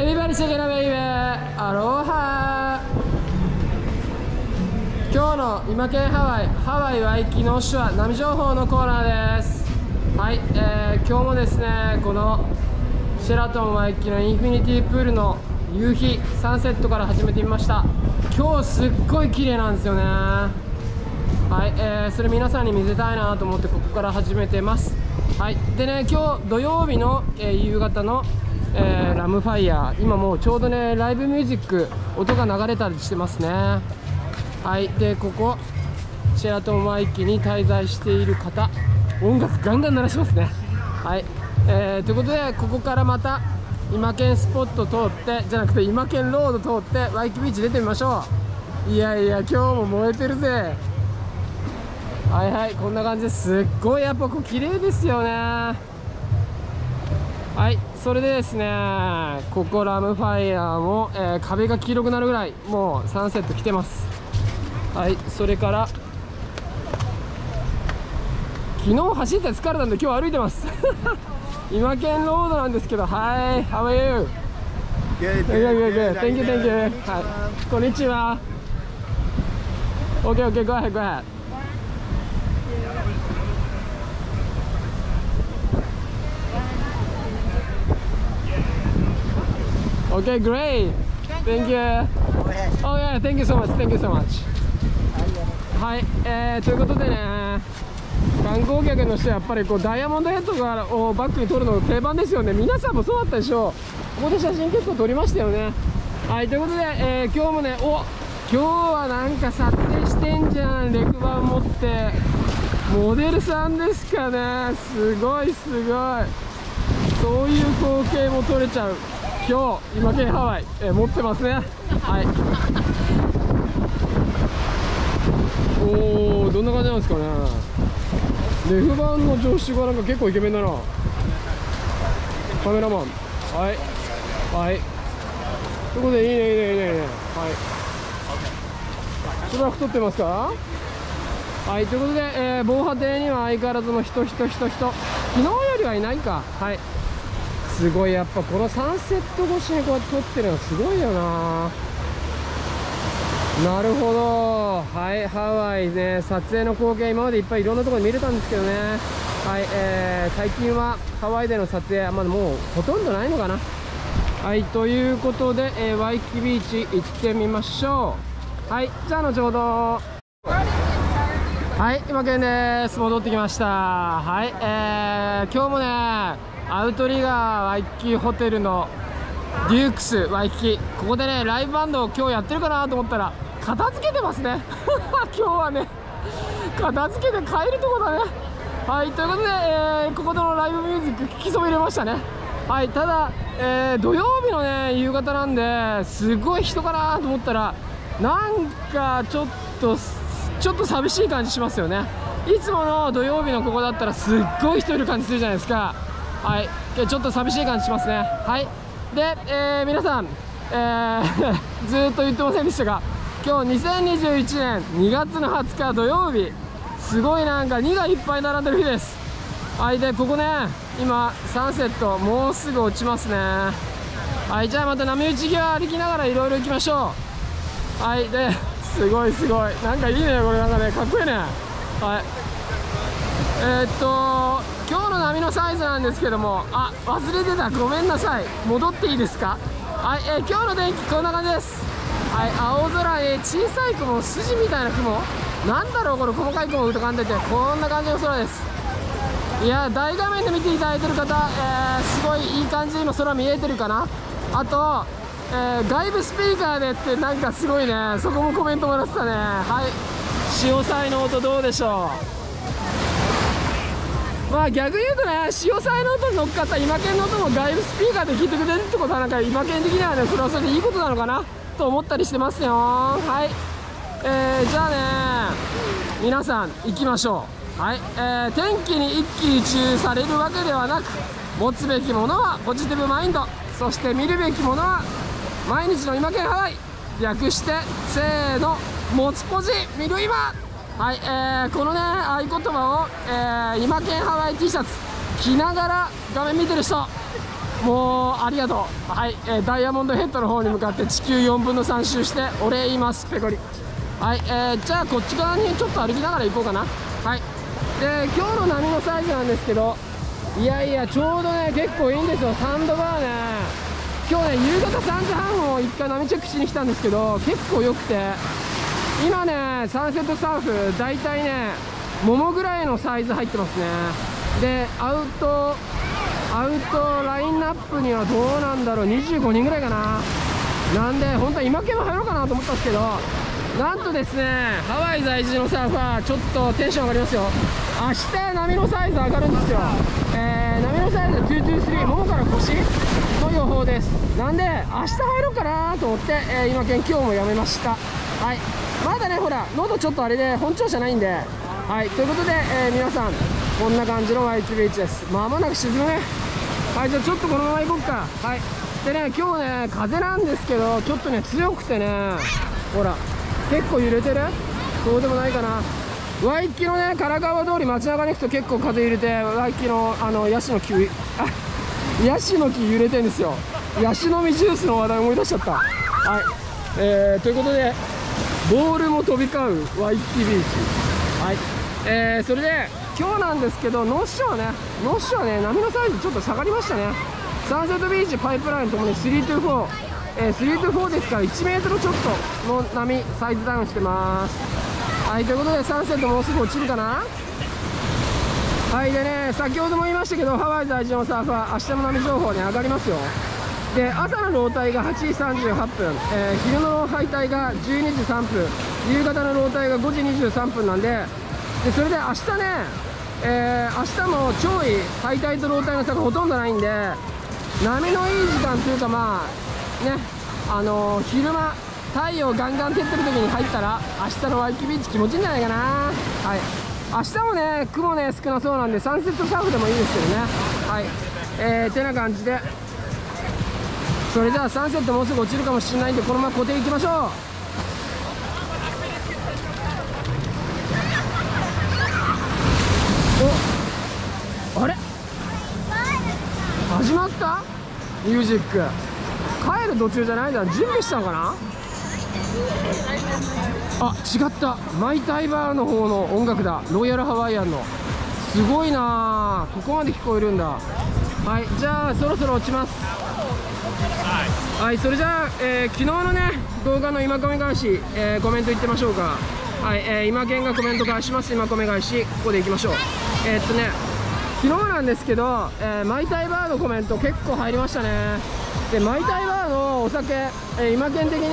エビバリシゲラベイベーアローハー。今日の今県ハワイワイキノシュア波情報のコーナーです。はい、今日もですね、このシェラトンワイキのインフィニティプールの夕日サンセットから始めてみました。今日すっごい綺麗なんですよね。はい、それ皆さんに見せたいなと思ってここから始めてます。はい、でね、今日土曜日の、夕方の、ラムファイヤー、今もうちょうどねライブミュージック音が流れたりしてますね。はい、でここシェラトンワイキに滞在している方、音楽ガンガン鳴らしますね。はい、ということでここからまた今県スポット通ってじゃなくて今県ロード通ってワイキビーチ出てみましょう。いやいや今日も燃えてるぜ。はいはい、こんな感じです。っごいやっぱここ綺麗ですよね。はい、それでですね、ここラムファイヤーも、壁が黄色くなるぐらいもうサンセット来てます。はい、それから昨日走って疲れたんで今日歩いてます今県ロードなんですけど、はい、How are you? Good, good, good, thank you, thank you. はい、こんにちは。OK, OK, go ahead, go ahead. OK, great. Thank you. Oh yeah, thank you so much, thank you so much. はい、ということでね。観光客の人はやっぱりこうダイヤモンドヘッドをバックに撮るの定番ですよね。皆さんもそうだったでしょう。ここで写真結構撮りましたよね。はい、ということで、今日もね、お今日はなんか撮影してんじゃん、レクバン持って。モデルさんですかね。すごいすごい、そういう光景も撮れちゃう。今日今県ハワイ、持ってますね。はいおー、どんな感じなんですかね。レフ板の上司がなんか結構イケメンだな。カメラマン、はいはいということで、いいねいいねいいねいいね。はい、しばらく撮ってますか。はい、ということで、防波堤には相変わらずの人、昨日よりはいないか。はい、すごい、やっぱこのサンセット越しにこうやって撮ってるのすごいよな。なるほど。はい、ハワイね、撮影の光景今までいっぱいいろんなところで見れたんですけどね。はい、最近はハワイでの撮影は、まあ、もうほとんどないのかな。はい、ということで、ワイキビーチ行ってみましょう。はい、じゃあ後ほど。はい、今県です。戻ってきました。はい、今日もねアウトリガーワイキホテルのデュークスワイキ、ここでねライブバンドを今日やってるかなと思ったら片付けてますね今日はね片付けて帰るとこだね。はい、ということで、ここでのライブミュージック聞きそびれましたね。はい、ただ、土曜日のね夕方なんですごい人かなと思ったらなんかちょっと寂しい感じしますよね。いつもの土曜日のここだったらすっごい人いる感じするじゃないですか。はい、ちょっと寂しい感じしますね。はいで、皆さん、ずっと言ってませんでしたが、今日2021年2月の20日土曜日、すごいなんか2がいっぱい並んでる日です。はい、でここね今サンセットもうすぐ落ちますね。はい、じゃあまた波打ち際歩きながらいろいろ行きましょう。はい、ですごいすごい、なんかいいねこれ、なんかねかっこいいね。はい、今日の波のサイズなんですけども、あ忘れてた、ごめんなさい、戻っていいですか。はい、今日の天気こんな感じです。はい、青空に小さい雲、筋みたいな雲、なんだろうこの細かい雲を浮かんでて、こんな感じの空です。いや、大画面で見ていただいてる方、すごいいい感じに今空見えてるかな。あと、外部スピーカーでってなんかすごいね、そこもコメントもらってたね。はい、潮騒の音どうでしょう。まあ逆に言うとね、潮騒の音に乗っかった今県の音も外部スピーカーで聞いてくれるってことはなんか今県的にはね、それはそれでいいことなのかなと思ったりしてますよ。はい、じゃあね皆さん行きましょう。はい、天気に一喜一憂されるわけではなく、持つべきものはポジティブマインド、そして見るべきものは毎日の今県ハワイ、略してせーの持つポジ見る今。はい、このね合言葉を、今県ハワイ T シャツ着ながら画面見てる人、もうありがとう。はい、ダイヤモンドヘッドの方に向かって地球4分の3周してお礼言います、ペコリ。はい、じゃあこっち側にちょっと歩きながら行こうかな。はい、で今日の波のサイズなんですけど、いやいやちょうどね結構いいんですよ、サンドバーね。今日ね夕方3時半を一回波チェックしに来たんですけど、結構よくて、今ねサンセットサーフだいたいね桃ぐらいのサイズ入ってますね。でアウトラインナップにはどうなんだろう、25人ぐらいかな。なんで本当は今系も入ろうかなと思ったんですけど、なんとですねハワイ在住のサーファーちょっとテンション上がりますよ。明日波のサイズ上がるんですよ。波のサイズ223、ももから腰の予報です。なんで明日入ろうかなと思って、今県今日もやめました。はい、まだねほら喉ちょっとあれで本調子じゃないんで、はいということで、皆さんこんな感じのワイキキビーチです。まもなく沈むね。はい、じゃあちょっとこのまま行こうか。はい、でね今日ね風なんですけどちょっとね強くてね、ほら結構揺れてる、そうでもないかな。ワイキキのね唐川通り街中に行くと結構風揺れて、ワイキキのヤシの木ヤシの木揺れてんですよ。ヤシの実ジュースの話題思い出しちゃった。はい、ということでボールも飛び交うワイキキビーチ。はい、それで今日なんですけどノッショーね波のサイズちょっと下がりましたね。サンセットビーチパイプラインともに3-4、3-4ですから 1m ちょっとの波サイズダウンしてます。はい、ということでサンセットもうすぐ落ちるかな。はい、でね先ほども言いましたけどハワイ在住のサーファー明日の波情報ね上がりますよ。で朝のロータイが8時38分、昼の配帯が12時3分、夕方のロータイが5時23分なんで、それで明日ね、明日も潮位、配帯とロータイの差がほとんどないんで、波のいい時間というか、まあね、昼間、太陽ガンガン照ってる時に入ったら、明日のワイキキビーチ、気持ちいいんじゃないかな。はい、明日もね、雲ね、少なそうなんで、サンセットサーフでもいいですけどね。はい、てな感じで、それじゃあ、サンセットもうすぐ落ちるかもしれないんで、このまま固定いきましょう。あれ始まった？ミュージック帰る途中じゃないんだ、準備したのかな。あ、違った、マイタイバーの方の音楽だ、ロイヤルハワイアンの。すごいなあ、ここまで聞こえるんだ。はい、じゃあそろそろ落ちます。はい、それじゃあ、昨日のね動画の今コメ返し、コメント言ってましょうか。はい、今県がコメント返します。今コメ返し、ここでいきましょう。ね昨日なんですけど、マイタイバーのコメント結構入りましたね。でマイタイバーのお酒、今県的に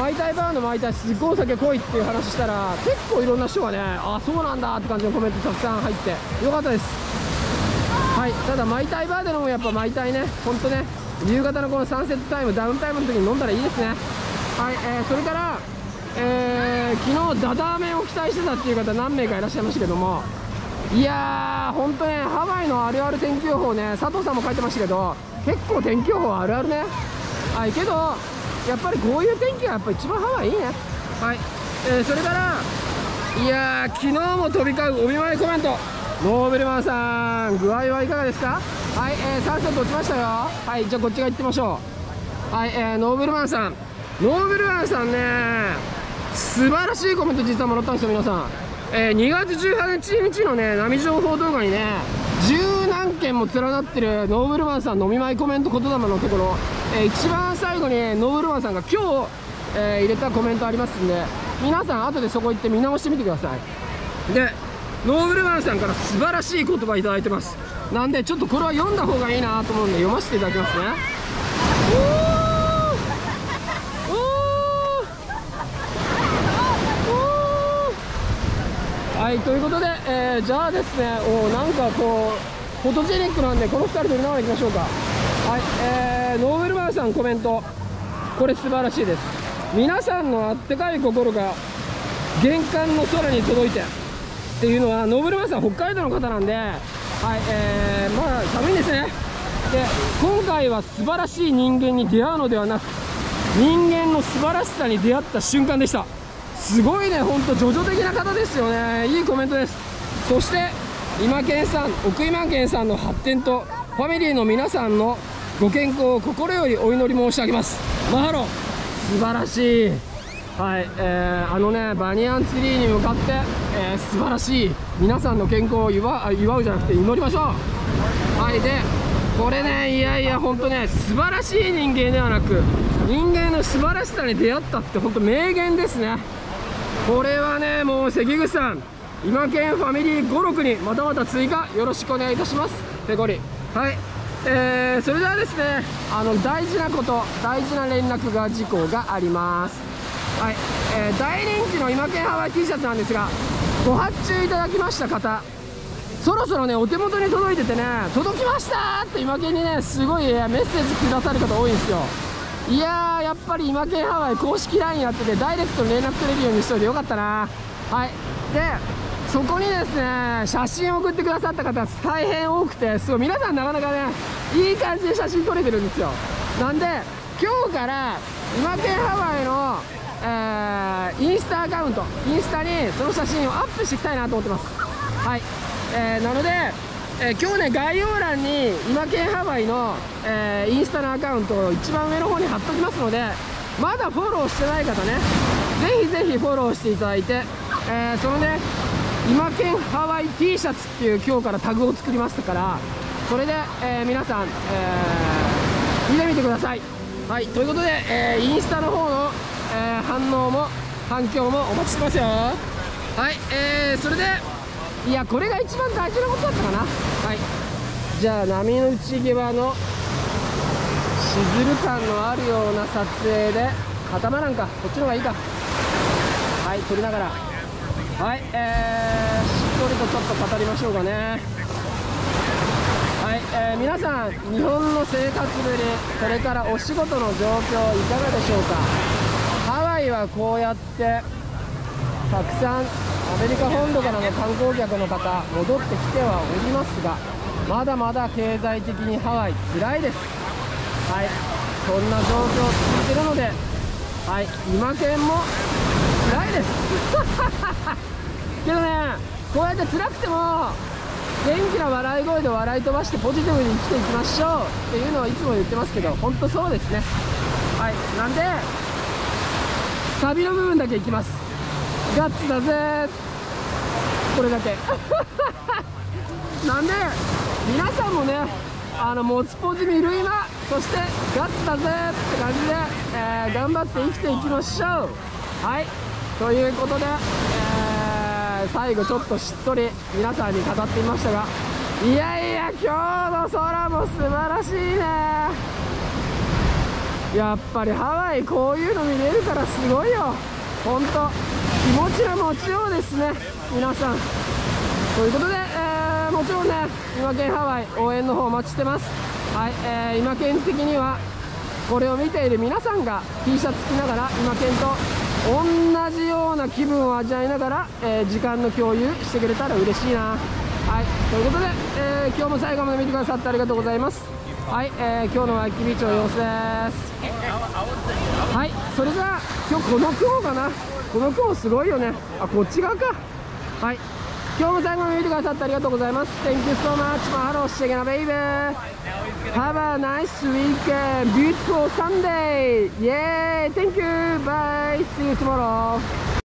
マイタイバーのマイタイすっごいお酒濃いっていう話したら、結構いろんな人がね、あそうなんだって感じのコメントたくさん入ってよかったです。はい、ただマイタイバーでのもやっぱマイタイね、ほんとね夕方のこのサンセットタイムダウンタイムの時に飲んだらいいですね。はい、それから、昨日ダダー麺を期待してたっていう方何名かいらっしゃいましたけども、いやー、本当ね、ハワイのあるある天気予報ね、佐藤さんも書いてましたけど、結構天気予報あるあるね。はい、けど、やっぱりこういう天気がやっぱ一番ハワイいいね。はい、それから、いやー、昨日も飛び交うお見舞いコメント、ノーベルマンさん、具合はいかがですか。はい、サンセット落ちましたよ。はい、じゃあこっちが行ってみましょう。はい、ノーベルマンさんね、素晴らしいコメント実はもらったんですよ、皆さん。2月18日のね波情報動画にね10何件も連なってるノーブルマンさんのお見舞いコメント言霊のところ、一番最後にノーブルマンさんが今日、入れたコメントありますんで、皆さん後でそこ行って見直してみてください。でノーブルマンさんから素晴らしい言葉いただいてます。なんでちょっとこれは読んだ方がいいなと思うんで読ませていただきますね。はい、ということで、じゃあですね、なんかこう、フォトジェニックなんで、この2人撮りながらいきましょうか。はい、ノーベルマンさんコメント、これ素晴らしいです。皆さんのあったかい心が玄関の空に届いてっていうのは、ノーベルマンさん、北海道の方なんで、はい、まあ、寒いんですね。で、今回は素晴らしい人間に出会うのではなく、人間の素晴らしさに出会った瞬間でした。すごいね、ほんとジョジョ的な方ですよね。いいコメントです。そして今県さん、奥今県さんの発展とファミリーの皆さんのご健康を心よりお祈り申し上げます。マハロ、素晴らしい。はい、バニヤンツリーに向かって、素晴らしい皆さんの健康を祝うじゃなくて祈りましょう。はい、でこれね、いやいや本当ね、素晴らしい人間ではなく人間の素晴らしさに出会ったって本当名言ですね。これはね、もう関口さん、今県ファミリー5、6にまたまた追加よろしくお願いいたします。ペコリ。はい、それではですね、大事な連絡が事項があります。はい、大人気の今県ハワイ T シャツなんですが、ご発注いただきました方、そろそろね、お手元に届いててね、届きましたって今県にね、すごいメッセージくださる方多いんですよ。いやー、やっぱり今県ハワイ公式 LINE やってて、ダイレクトに連絡取れるようにしといてよかったな。はい、でそこにですね、写真を送ってくださった方大変多くて、すごい皆さんなかなかね、いい感じで写真撮れてるんですよ。なんで今日から今県ハワイの、インスタアカウント、インスタにその写真をアップしていきたいなと思ってます。はい、なので、今日ね、概要欄に今県ハワイの、インスタのアカウントを一番上の方に貼っときますので、まだフォローしてない方ね、ぜひぜひフォローしていただいて、そのね、今県ハワイ T シャツっていう今日からタグを作りましたから、それで、皆さん、見てみてください。はい、ということで、インスタの方の、反応も反響もお待ちしてますよ。はい、それで、いやこれが一番大事なことだったかな。はい、じゃあ波打ち際のしずる感のあるような撮影で、頭なんかこっちの方がいいか。はい、撮りながら、はい、しっとりとちょっと語りましょうかね。はい、皆さん、日本の生活ぶり、それからお仕事の状況、いかがでしょうか。ハワイはこうやってたくさんアメリカ本土からの観光客の方、戻ってきてはおりますが、まだまだ経済的にハワイつらいです。はい、そんな状況続いているので、はい、今県もつらいですけどね、こうやって辛くても元気な笑い声で笑い飛ばしてポジティブに生きていきましょうっていうのをいつも言ってますけど、本当そうですね。はい、なんでサビの部分だけいきます。ガッツだぜ、これだけなんで皆さんもね、持ちポジミルイマ、そしてガッツだぜって感じで、頑張って生きていきましょう。はい、ということで、最後ちょっとしっとり皆さんに語っていましたが、いやいや今日の空も素晴らしいね。やっぱりハワイ、こういうの見れるからすごいよ。本当気持ちの持ちようですね、皆さん。ということで、もちろんね、今県ハワイ応援の方お待ちしてます。はい、今県的にはこれを見ている皆さんが T シャツ着ながら今県と同じような気分を味わいながら、時間の共有してくれたら嬉しいな。はい、ということで、今日も最後まで見てくださってありがとうございます。はい、今日のワイキビーチの様子です。はい、それじゃあ今日この雲かな、この雲すごいよね。あ、こっち側か。はい、今日も最後まで見てくださってありがとうございます。 Thank you so much. Mahalo, Shigena baby. Have a nice weekend. Beautiful Sunday. Yay. Thank you. Bye. See you tomorrow.